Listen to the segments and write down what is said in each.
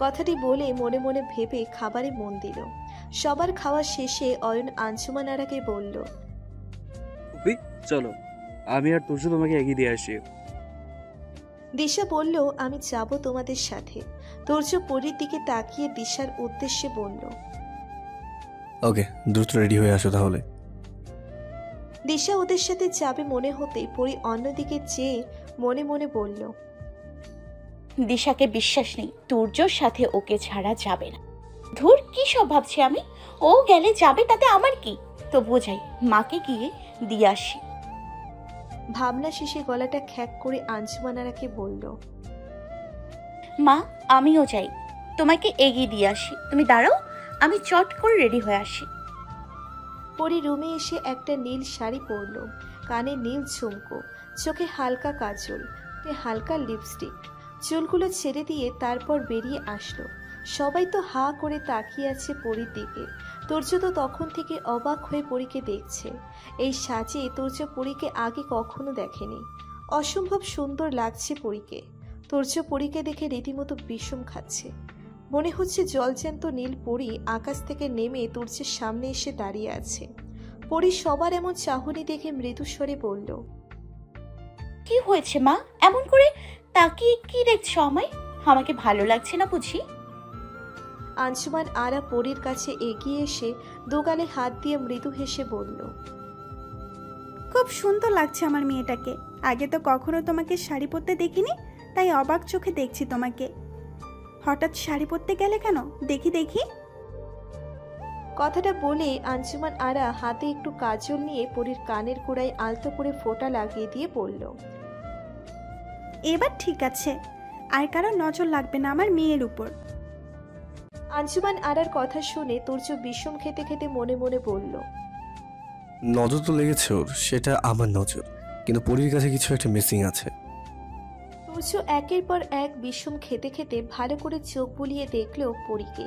কথাটি বলে মনে মনে ভেবে খাবারে মন দিল। সবার খাওয়া শেষে অয়ন আঞ্জুমান আরাকে বলল, চলো আমি আর তুষু তোমাকে এগিয়ে দিয়ে আসি। দিশা বলল, আমি যাব তোমাদের সাথে। তোর্য পরীর দিকে তাকিয়ে দিশার উদ্দেশ্যে বলল, ওকে দ্রুত রেডি হয়ে আসো তাহলে। দিশা ওদের সাথে যাবে মনে হতেই পরী অন্যদিকে চেয়ে মনে মনে বলল, দিশাকে বিশ্বাস নেই, তোর্যর সাথে ওকে ছাড়া যাবে না। ধুর কি সব ভাবছি আমি, ও গেলে যাবে তাতে আমার কি, তো বোঝাই মাকে গিয়ে দিয়ে আসি। ভাবনা শেষে গলাটা খ্যাক করে আঞ্জুমান আরাকে বলল, মা আমিও যাই, তোমাকে এগিয়ে দিয়ে আসি, তুমি দাঁড়াও আমি চট করে রেডি হয়ে আসি। পরী রুমে এসে একটা নীল শাড়ি পরল, কানে নীল ঝুমকো, চোখে হালকা কাজল, হালকা লিপস্টিক, চুলগুলো ছেড়ে দিয়ে তারপর বেরিয়ে আসলো। সবাই তো হা করে তাকিয়ে আছে পরীর দিকে। তোর্য তো তখন থেকে অবাক হয়ে পরীকে দেখছে। এই সাজে তোর্য পরীকে আগে কখনো দেখেনি, অসম্ভব সুন্দর লাগছে পরীকে। তোর্য পরীকে দেখে রীতিমতো বিষম খাচ্ছে, মনে হচ্ছে জলজ্যান্ত নীল পরী আকাশ থেকে নেমে তোর্যের সামনে এসে দাঁড়িয়ে আছে। পরী সবার এমন চাহনি দেখে মৃদুস্বরে বলল, কি হয়েছে মা, এমন করে তাকিয়ে কি দেখছ আমায়, আমাকে ভালো লাগছে না বুঝি? আঞ্জুমান আরা পরীর কাছে এগিয়ে এসে দোকানে হাত দিয়ে মৃদু হেসে বলল, খুব সুন্দর লাগছে আমার মেয়েটাকে, আগে তো কখনো তোমাকে শাড়ি পরতে দেখিনি, তাই অবাক চোখে দেখছি তোমাকে। হঠাৎ শাড়ি পরতে গেলে কেন, দেখি দেখি। কথাটা বলে আঞ্জুমান আরা হাতে একটু কাজল নিয়ে পরীর কানের গোড়ায় আলতো করে ফোঁটা লাগিয়ে দিয়ে বলল, এবার ঠিক আছে, আর কারো নজর লাগবে না আমার মেয়ের উপর। আঞ্জুমান আরার কথা শুনে তোর্য বিষম খেতে খেতে মনে মনে বলল, নজর তো লেগেছে ওর, সেটা আমার নজর, কিন্তু পরীর কাছে কিছু একটা মিসিং আছে। তোর্য একের পর এক বিষম খেতে খেতে ভালো করে চোখ বুলিয়ে দেখলো পরীকে,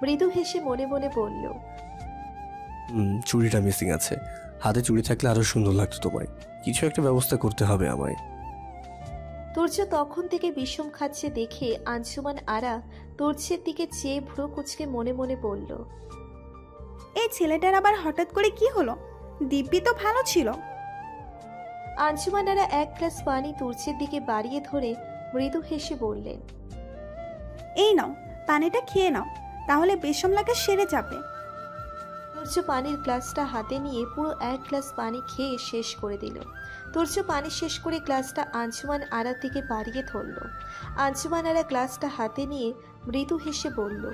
মৃদু হেসে মনে মনে বলল, চুড়িটা মিসিং আছে, হাতে চুড়ি থাকলে আরো সুন্দর লাগতো তোমায়, কিছু একটা ব্যবস্থা করতে হবে আমায়। তোর্য তখন থেকে বিষম খাচ্ছে দেখে আঞ্জুমান আরা তোর্যের দিকে চেয়ে ভ্রু কুঁচকে মনে মনে বলল, এই ছেলেটার আবার হঠাৎ করে কি হলো, দিব্যি তো ভালো ছিল। আঞ্জুমান আরা এক গ্লাস পানি তোর্যের দিকে বাড়িয়ে ধরে মৃদু হেসে বললেন, এই নাও পানিটা খেয়ে নাও, তাহলে বিষম লাগা সেরে যাবে। তোর্য পানির গ্লাসটা হাতে নিয়ে পুরো এক গ্লাস পানি খেয়ে শেষ করে দিল। তোর্য পানি শেষ করে গ্লাসটা আঞ্জুমান আরার দিকে বাড়িয়ে ধরল। আঞ্জুমান আরা গ্লাসটা হাতে নিয়ে মৃদু হেসে বলল,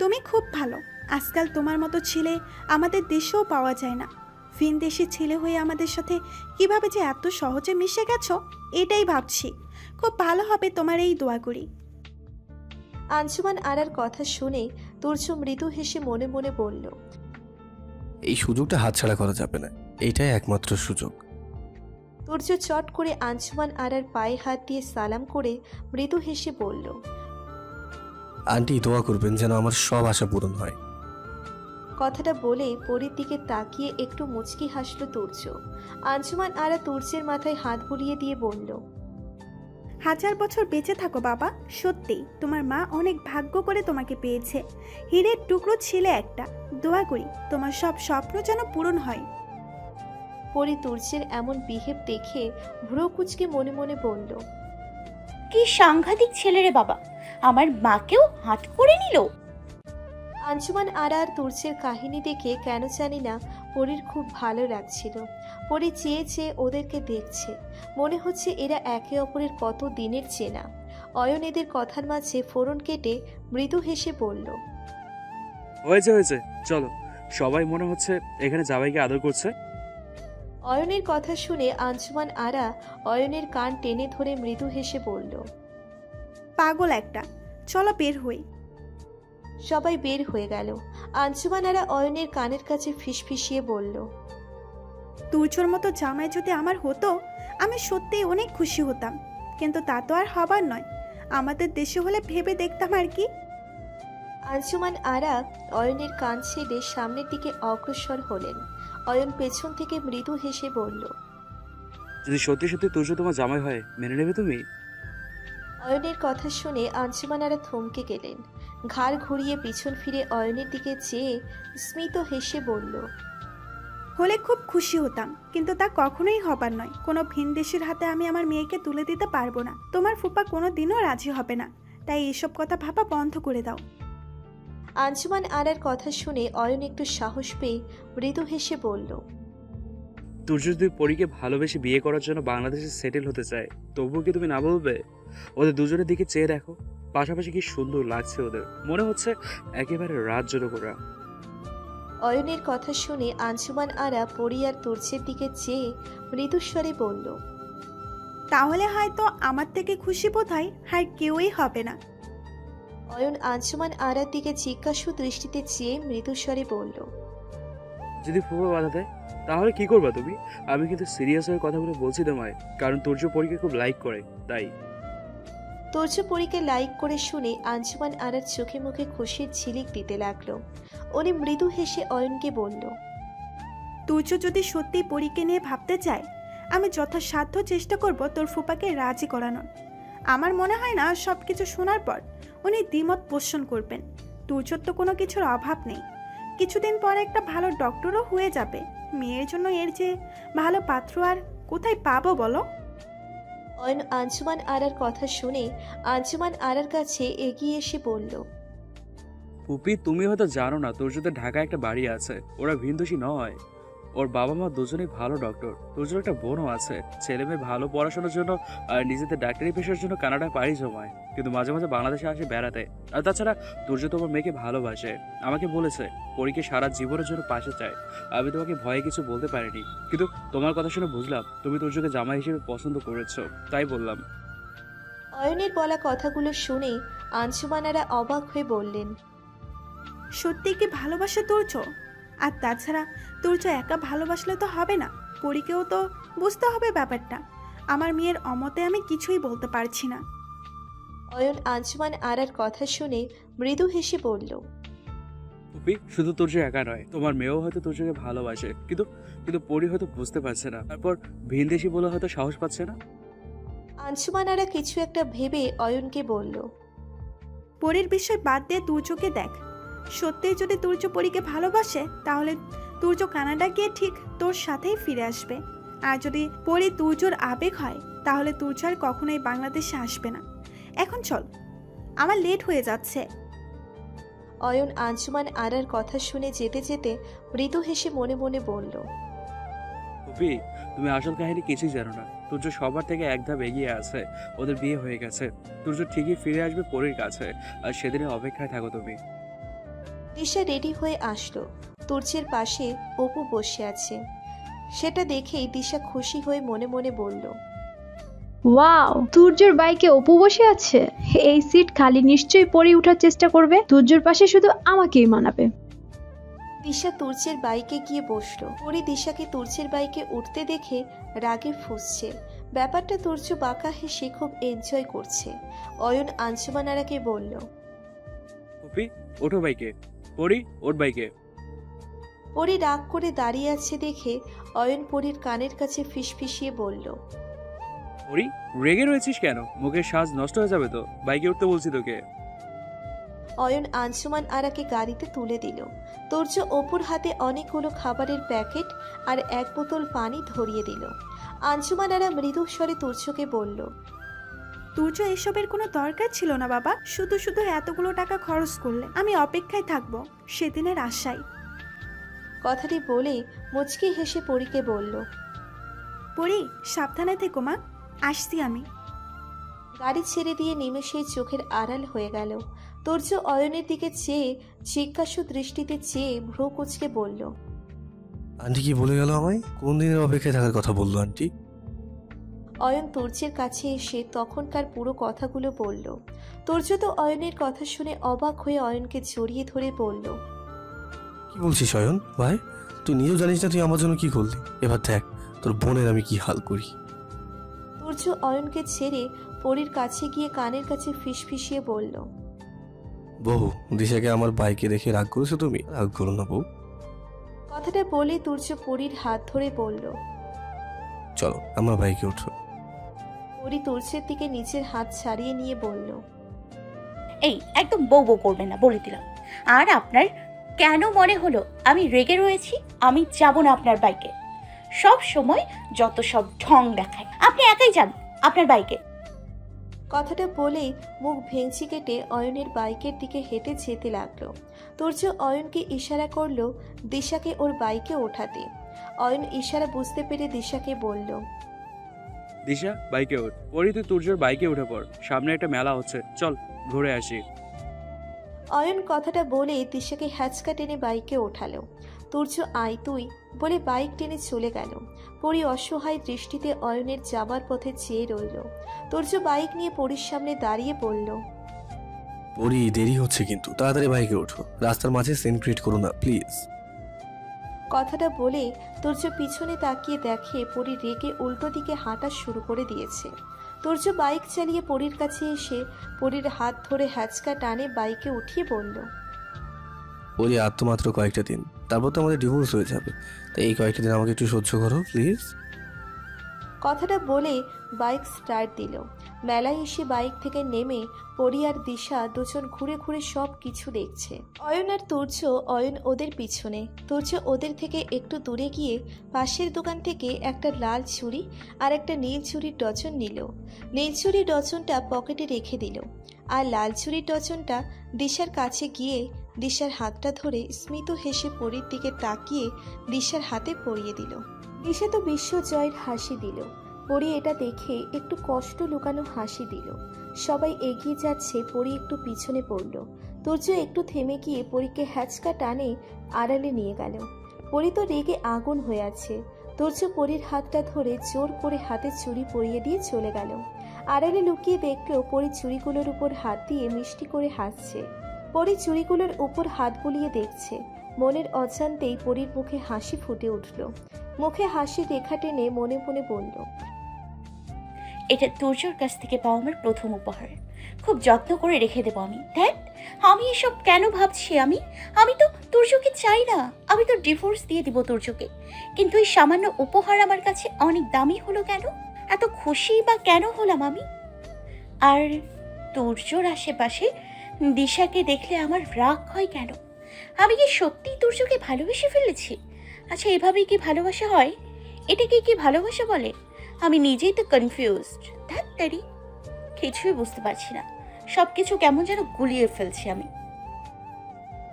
তুমি খুব ভালো, আজকাল তোমার মতো ছেলে আমাদের দেশেও পাওয়া যায় না, ভিনদেশি ছেলে হয়ে আমাদের সাথে কিভাবে যে এত সহজে মিশে গেছো এটাই ভাবছি, খুব ভালো হবে তোমার, এই দোয়া করি। আঞ্জুমান আরার কথা শুনে তোর্য মৃদু হেসে মনে মনে বলল, এই সুযোগটা হাতছাড়া করা যাবে না, এটাই একমাত্র সুযোগ। তোর্য চট করে আঞ্জুমান আরার পায়ে হাত দিয়ে সালাম করে মৃদু হেসে বলল, আন্টি দোয়া করবেন যেন আমার সব আশা পূরণ হয়। কথাটা বলে পরীর দিকে তাকিয়ে একটু মুচকি হাসলো তোর্য। আঞ্জুমান আরা তোর্যের মাথায় হাত বুলিয়ে দিয়ে বলল, হাজার বছর বেঁচে থাকো বাবা, সত্যি তোমার মা অনেক ভাগ্য করে তোমাকে পেয়েছে, হীরের টুকরো ছেলে একটা, দোয়া করি তোমার সব স্বপ্ন যেন পূরণ হয়। পরী তোর্যের এমন বিহেভ দেখে ভ্রু কুঁচকে মনে মনে বলল, কি সাংঘাতিক ছেলে রে বাবা, আমার মাকেও হাত করে নিল। আঞ্জুমান আরা আর তোর্যের কাহিনী দেখে কেন জানি না পরীর খুব ভালো লাগছিল। পরী চেয়ে চেয়ে ওদেরকে দেখছে, মনে হচ্ছে এরা একে অপরের কত দিনের চেনা। অয়ন এদের কথার মাঝে ফোরন কেটে মৃদু হেসে বলল, হয়েছে হয়েছে চলো, সবাই মনে হচ্ছে এখানে জামাইকে আদর করছে। অয়নের কথা শুনে আঞ্জুমান আরা অয়নের কান টেনে ধরে মৃদু হেসে বলল, পাগল একটা, চলো বের হই। সবাই বের হয়ে গেল। আঞ্জুমান আরা অয়নের কানের কাছে ফিসফিসিয়ে বলল, তোর্যর মতো জামাই যদি আমার হতো আমি সত্যিই অনেক খুশি হতাম, কিন্তু তা তো আর হবার নয়, আমাদের দেশে হলে ভেবে দেখতাম আর কি। আঞ্জুমান আরা অয়নের কান ছেড়ে সামনের দিকে অগ্রসর হলেন। অয়ন পেছন থেকে মৃদু হেসে বলল, যদি সত্যি সত্যি তুর্য তোমার জামাই হয় মেনে নেবে তুমি? অয়নের কথা শুনে আঞ্জুমানারা থমকে গেলেন। ঘাড় ঘুরিয়ে পিছন ফিরে অয়নের দিকে চেয়ে স্মিত হেসে বলল, হলে খুব খুশি হতাম, কিন্তু তা কখনোই হবার নয়। কোনো ভিনদেশীর হাতে আমি আমার মেয়েকে তুলে দিতে পারবো না। তোমার ফুপা কোনো দিনও রাজি হবে না, তাই এসব কথা ভাবা বন্ধ করে দাও। আঞ্জুমান আরার কথা শুনে অয়ন একটু সাহস পেয়ে মৃদু হেসে বলল, তুর্য যদি পরীকে ভালোবেসে বিয়ে করার জন্য বাংলাদেশে সেটেল হতে চায়, তবুও কি তুমি না বলবে? ওদের দুজনের দিকে চেয়ে দেখো, পাশাপাশি কি সুন্দর লাগছে ওদের, মনে হচ্ছে একেবারে রাজযোগরা। অয়নের কথা শুনে আঞ্জুমান আরা পরী আর তুর্যের দিকে চেয়ে মৃদুস্বরে বলল, তাহলে হয়তো আমার থেকে খুশি বোধহয় আর কেউই হবে না। অয়ন আঞ্জুমান আরার দিকে জিজ্ঞাসু দৃষ্টিতে চেয়ে মৃদুস্বরে বলল, যদি ফুফা বাধা দেয় তাহলে কি করবা তুমি? আমি কিন্তু সিরিয়াস হয়ে কথাগুলো বলছি তোমায়, কারণ তুর্য পরীকে খুব লাইক করে। তাই তুর্য পরীকে লাইক করে শুনে আঞ্জুমান আরার চোখে মুখে খুশির ঝিলিক দিতে লাগলো। উনি মৃদু হেসে অয়নকে বলল, তুর্য যদি সত্যি পরীকে নিয়ে ভাবতে চায়, আমি যথাসাধ্য চেষ্টা করব তোর ফুপাকে রাজি করানোর। আমার মনে হয় না সব কিছু শোনার পর উনি দ্বিমত পোষণ করবেন। তুর্যর তো কোনো কিছুর অভাব নেই, কিছুদিন পর একটা ভালো ডক্টরও হয়ে যাবে। মেয়ের জন্য এর যে ভালো পাত্র আর কোথায় পাবো বলো? অয়ন আঞ্জুমান আরার কথা শুনে আঞ্জুমান আরার কাছে এগিয়ে এসে বলল, পুপি তুমি হয়তো জানো না, তোর যদি ঢাকায় একটা বাড়ি আছে, ওরা ভিনদেশী নয়। ওর বাবা মা দুজনেই ভালো ডক্টর, তোর জন্য একটা বোনও আছে। ছেলে মেয়ে ভালো পড়াশোনার জন্য আর নিজেদের ডাক্তারি পেশার জন্য কানাডায় পাড়ি জমায়, কিন্তু মাঝে মাঝে বাংলাদেশে আসে বেড়াতে। আর তাছাড়া তোর জন্য তোমার মেয়েকে ভালোবাসে, আমাকে বলেছে পরীকে সারা জীবনের জন্য পাশে চায়। আমি তোমাকে ভয়ে কিছু বলতে পারিনি, কিন্তু তোমার কথা শুনে বুঝলাম তুমি তোর জন্য জামাই হিসেবে পছন্দ করেছ, তাই বললাম। অয়নের বলা কথাগুলো শুনে আঞ্জুমানারা অবাক হয়ে বললেন, সত্যি কি ভালোবাসা তুর্য? আর তাছাড়া তুর্য একা ভালোবাসলে তো হবে না, পরীকেও তো বুঝতে হবে ব্যাপারটা। আমার মেয়ের অমতে আমি কিছুই বলতে পারছি না। অয়ন আঞ্জুমান আরার কথা শুনে মৃদু হেসে বলল, শুধু তুর্য একা নয়, তোমার মেয়েও হয়তো তুর্যকে ভালোবাসে, কিন্তু পরী হয়তো বুঝতে পারছে না, তারপর ভিনদেশী বলে হয়তো সাহস পাচ্ছে না। আঞ্জুমান আরা কিছু একটা ভেবে অয়নকে বলল, পরীর বিষয় বাদ দিয়ে তুর্যকে দেখ। সত্যি যদি তুর্য পরীকে ভালোবাসে, তাহলে তুর্য কানাডা গিয়ে ঠিক তোর সাথেই ফিরে আসবে। আর যদি পরী তুর্যর আবেগ হয়, তাহলে তুর্য আর কখনোই বাংলাদেশে আসবে না। এখন চল, আমার লেট হয়ে যাচ্ছে। অয়ন আঞ্জুমান আরার কথা শুনে যেতে যেতে মৃদু হেসে মনে মনে বলল, পুপি তুমি আসল কাহিনী কিছুই জানো না। তুর্য সবার থেকে এক ধাপ এগিয়ে আছে, ওদের বিয়ে হয়ে গেছে। তুর্য ঠিকই ফিরে আসবে পরীর কাছে, আর সেদিনে অপেক্ষায় থাকো তুমি। দিশা রেডি হয়ে আসলো। তুর্যের পাশে অপু বসে আছে, সেটা দেখেই দিশা খুশি হয়ে মনে মনে বলল, ওয়াও, তুর্যর বাইকে অপু বসে আছে, এই সিট খালি, নিশ্চয়ই পরী ওঠার চেষ্টা করবে, তুর্যর পাশে শুধু আমাকেই মানাবে। দিশা তুর্যের বাইকে গিয়ে বসলো। পরী দিশাকে তুর্যের বাইকে উঠতে দেখে রাগে ফুঁসছে। ব্যাপারটা তুর্য বাঁকা হেসে খুব এনজয় করছে। অয়ন আঞ্জুমান আরাকে বলল, অপি ওঠো বাইকে, পরী ওর বাইকে। পরী রাগ করে দাঁড়িয়ে আছে দেখে অয়ন পরীর কানের কাছে ফিসফিসিয়ে বলল, পরী রেগে রয়েছিস কেন? মুখের সাজ নষ্ট হয়ে যাবে তো, বাইকে উঠতে বলছি তোকে। অয়ন আঞ্জুমান আরাকে গাড়িতে তুলে দিল। তুর্য অপুর হাতে অনেকগুলো খাবারের প্যাকেট আর এক বোতল পানি ধরিয়ে দিল। আঞ্জুমান আরা মৃদু স্বরে তুর্যকে বলল, তুর্য এসবের কোনো দরকার ছিল না বাবা, শুধু শুধু এতগুলো টাকা খরচ করলে। আমি অপেক্ষায় থাকবো সেদিনের আশায়। কথাটি বলে মুচকি হেসে পরীকে বলল, পরী সাবধানে থেকো মা, আসছি আমি। গাড়ি ছেড়ে দিয়ে নিমেষেই চোখের আড়াল হয়ে গেল। তুর্য অয়নের দিকে চেয়ে জিজ্ঞাসু দৃষ্টিতে চেয়ে ভ্রু কুঁচকে বলল, আন্টি কি বলে গেল আমায়? কোন দিনের অপেক্ষায় থাকার কথা বললো আন্টি? অয়ন তুর্যের কাছে এসে তখনকার পুরো কথাগুলো বলল। তুর্য তো অয়নের কথা শুনে অবাক হয়ে অয়নকে জড়িয়ে ধরে বলল, কি বলছিস অয়ন ভাই, তুই নিজেও জানিস না তুই আমার জন্য কি করলি। এবার দেখ তোর বোনের আমি কি হাল করি। তুর্য অয়নকে ছেড়ে পরীর কাছে গিয়ে কানের কাছে ফিসফিসিয়ে বলল, বউ দিশাকে আমার বাইকে রেখে রাগ করেছো তুমি? রাগ করো না বউ। কথাটা বলে তুর্য পরীর হাত ধরে বলল, চলো আমার বাইকে ওঠো। পরি তুলসীর দিকে নিজের হাত ছাড়িয়ে নিয়ে বলল, এই একদম বউ বউ করবেন না বলে দিলাম। আর আপনার কেন মনে হলো আমি রেগে রয়েছি? আমি যাব না আপনার বাইকে, সব সময় যত সব ঢং দেখায়। আপনি একাই যান আপনার বাইকে। কথাটা বলেই মুখ ভেঙচি কেটে অয়নের বাইকের দিকে হেঁটে যেতে লাগলো। তুর্য অয়নকে ইশারা করলো দিশাকে ওর বাইকে ওঠাতে। অয়ন ইশারা বুঝতে পেরে দিশাকে বলল, দিশা বাইকে ওঠ। পরি তুই তুর্যর বাইকে উঠে পড়, সামনে একটা মেলা হচ্ছে, চল ঘুরে আসি। অয়ন কথাটা বলে দিশাকে হ্যাচকা টেনে বাইকে ওঠালো। তুর্য আয় তুই বলে বাইক টেনে চলে গেল। পরি অসহায় দৃষ্টিতে অয়নের যাবার পথে চেয়ে রইল। তুর্য বাইক নিয়ে পরির সামনে দাঁড়িয়ে বলল, পরি দেরি হচ্ছে কিন্তু, তাড়াতাড়ি বাইকে ওঠো, রাস্তার মাঝে সিন ক্রিয়েট করো না প্লিজ। কথাটা বলে তুর্য পিছনে তাকিয়ে দেখে পরি রেগে উল্টো দিকে হাঁটা শুরু করে দিয়েছে। তুর্য বাইক চালিয়ে পরির কাছে এসে পরির হাত ধরে হ্যাচকা টানে বাইকে উঠিয়ে বলল, পরি আর তো মাত্র কয়েকটা দিন, তারপর তো আমাদের ডিভোর্স হয়ে যাবে, তাই এই কয়েকটা দিন আমাকে একটু সহ্য করো প্লিজ। কথাটা বলে বাইক স্টার্ট দিল। মেলায় এসে বাইক থেকে নেমে পরি আর দিশা দুজন ঘুরে ঘুরে সব কিছু দেখছে। অয়ন আর তুর্য, অয়ন ওদের পিছনে, তুর্য ওদের থেকে একটু দূরে গিয়ে পাশের দোকান থেকে একটা লাল চুড়ি আর একটা নীল চুড়ির ডজন নিল। নীল চুড়ির ডজনটা পকেটে রেখে দিল, আর লাল চুড়ির ডজনটা দিশার কাছে গিয়ে দিশার হাতটা ধরে স্মিত হেসে পরির দিকে তাকিয়ে দিশার হাতে পরিয়ে দিল। দিশা তো বিশ্বজয়ের হাসি দিল, পরি এটা দেখে একটু কষ্ট লুকানো হাসি দিল। সবাই এগিয়ে যাচ্ছে, পরি একটু পিছনে পড়ল। তুর্য একটু থেমে গিয়ে পরিকে হ্যাচকা টানে আড়ালে নিয়ে গেল। পরি তো রেগে আগুন হয়ে আছে। তুর্য পরির হাতটা ধরে জোর করে হাতে চুড়ি পরিয়ে দিয়ে চলে গেল। আড়ালে লুকিয়ে দেখলেও পরি চুড়িগুলোর উপর হাত দিয়ে মিষ্টি করে হাসছে। পরি চুড়িগুলোর উপর হাত বুলিয়ে দেখছে। মনের অজান্তেই পরির মুখে হাসি ফুটে উঠল। মুখে হাসি রেখা টেনে মনে মনে বলল, এটা তুর্যর কাছ থেকে পাওয়া আমার প্রথম উপহার, খুব যত্ন করে রেখে দেবো আমি। দেখ আমি এসব কেন ভাবছি, আমি তো তুর্যকে চাই না, আমি তো ডিভোর্স দিয়ে দিব তুর্যকে, কিন্তু এই সামান্য উপহার আমার কাছে অনেক দামি হলো কেন? এত খুশি বা কেন হলাম আমি? আর তুর্যর আশেপাশে দিশাকে দেখলে আমার রাগ হয় কেন? আমি কি সত্যি তুর্যকে ভালোবেসে ফেলেছি? আচ্ছা এভাবে কি ভালোবাসা হয়? এটাকে কি ভালোবাসা বলে? আমি নিজেই তো কনফিউজড, ধাত্তারি কিছুই বুঝতে পারছি না, সবকিছু কেমন যেন গুলিয়ে ফেলছি আমি।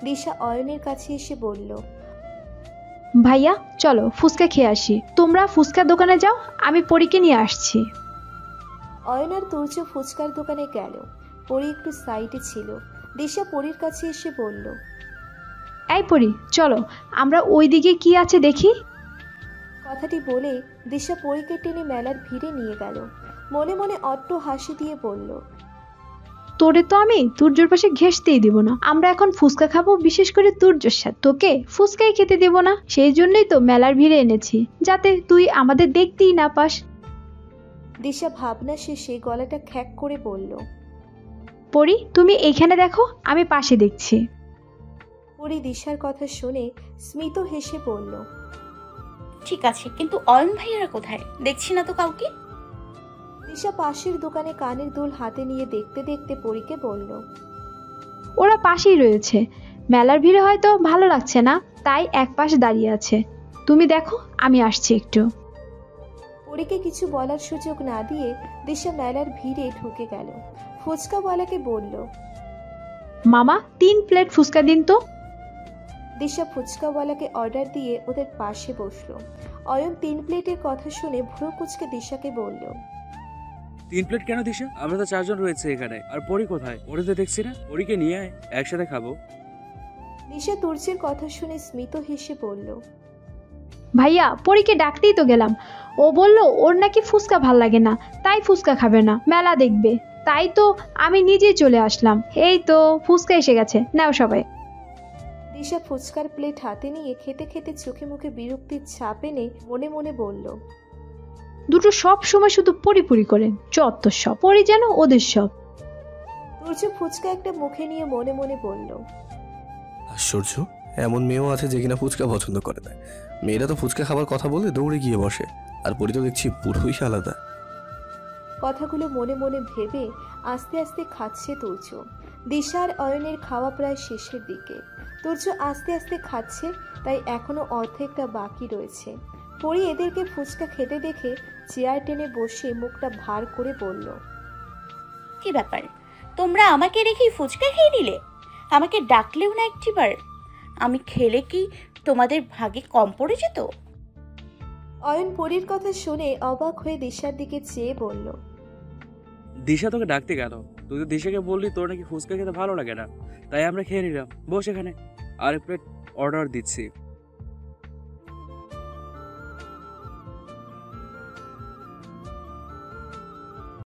দিশা অয়নের কাছে এসে বলল, ভাইয়া চলো ফুচকা খেয়ে আসি, তোমরা ফুচকার দোকানে যাও, আমি পরীকে নিয়ে আসছি। অয়ন আর তুর্য ফুচকার দোকানে গেল, পরী একটু সাইডে ছিল। দিশা পরীর কাছে এসে বলল, এই পরি চলো আমরা ওই দিকে কি আছে দেখি। কথাটি বলে দিশা পরীকে টেনে মেলার ভিড়ে নিয়ে গেল। মনে মনে অট্ট হাসি দিয়ে বলল, তোরে তো আমি তুর্যর পাশে ঘেঁষতেই দিব না, আমরা এখন ফুচকা খাবো, বিশেষ করে তুর্যর সাথে, তোকে ফুচকাই খেতে দেব না, সেই জন্যই তো মেলার ভিড়ে এনেছি, যাতে তুই আমাদের দেখতেই না পাস। দিশা ভাবনা শেষে গলাটা খ্যাক করে বলল, পরি তুমি এখানে দেখো, আমি পাশে দেখছি। পরি দিশার কথা শুনে স্মিত হেসে বলল, ঠিক আছে, কিন্তু অয়ন ভাইয়ারা কোথায়? দেখছি না তো কাউকে। দিশা পাশের দোকানে কানের দুল হাতে নিয়ে দেখতে দেখতে পরিকে বলল, ওরা পাশেই রয়েছে, মেলার ভিড়ে হয়তো ভালো লাগছে না তাই এক পাশ দাঁড়িয়ে আছে, তুমি দেখো আমি আসছি একটু। পরিকে কিছু বলার সুযোগ না দিয়ে দিশা মেলার ভিড়ে ঢুকে গেল। ফুচকাওয়ালাকে বলল, মামা 3 প্লেট ফুচকা দিন তো। দিশা ফুচকাওয়ালাকে অর্ডার দিয়ে ওদের পাশে বসলো। অয়ন 3 প্লেটের কথা শুনে ভ্রু কুঁচকে দিশাকে বলল, 3 প্লেট কেন দিশা? আমরা তো 4 জন রয়েছে এখানে, আর পরি কোথায়? ওরে তো দেখছি না, পরিকে নিয়ে আয়, একসাথে খাবো। দিশা তুর্যের কথা শুনে স্মিত হেসে বলল, ভাইয়া পরিকে ডাকতেই তো গেলাম, ও বলল ওর নাকি ফুচকা ভাল লাগে না, তাই ফুচকা খাবে না, মেলা দেখবে, তাই তো আমি নিজেই চলে আসলাম, এই তো ফুচকা এসে গেছে, নাও সবাই। দিশা ফুচকার প্লেট হাতে নিয়ে খেতে খেতে চোখে মুখে বিরক্তির ছাপ এনে মনে মনে বলল, দুটো সব সময় শুধু পরিপুরি করেন, যত সব পরি যেন ওদের সব। তুর্য ফুচকা একটা মুখে নিয়ে মনে মনে বলল, আশ্চর্য, এমন মেয়েও আছে যে কিনা ফুচকা পছন্দ করে না, মেয়েরা তো ফুচকা খাবার কথা বলে দৌড়ে গিয়ে বসে, আর পরি তো দেখছি পুরোই আলাদা। কথাগুলো মনে মনে ভেবে আস্তে আস্তে খাচ্ছে তুর্য। দিশার অয়নের খাওয়া প্রায় শেষের দিকে, তুর্য আস্তে আস্তে খাচ্ছে, তাই এখনো অর্ধেকটা বাকি রয়েছে। পরি এদেরকে ফুচকা খেতে দেখে চেয়ার টেনে বসে মুখটা ভার করে বলল, কি ব্যাপার, তোমরা আমাকে রেখেই ফুচকা খেয়ে নিলে? আমাকে ডাকলেও না একটিবার। আমি খেলে কি তোমাদের ভাগে কম পড়ে যেত? অয়ন পরির কথা শুনে অবাক হয়ে দিশার দিকে চেয়ে বলল, দিশা তোকে ডাকতে গেল, তুই তো দিশাকে বললি তোর নাকি ফুচকা খেতে ভালো লাগে না, তাই আমরা খেয়ে নিলাম। বস, এখানে আরেক প্লেট অর্ডার দিচ্ছি।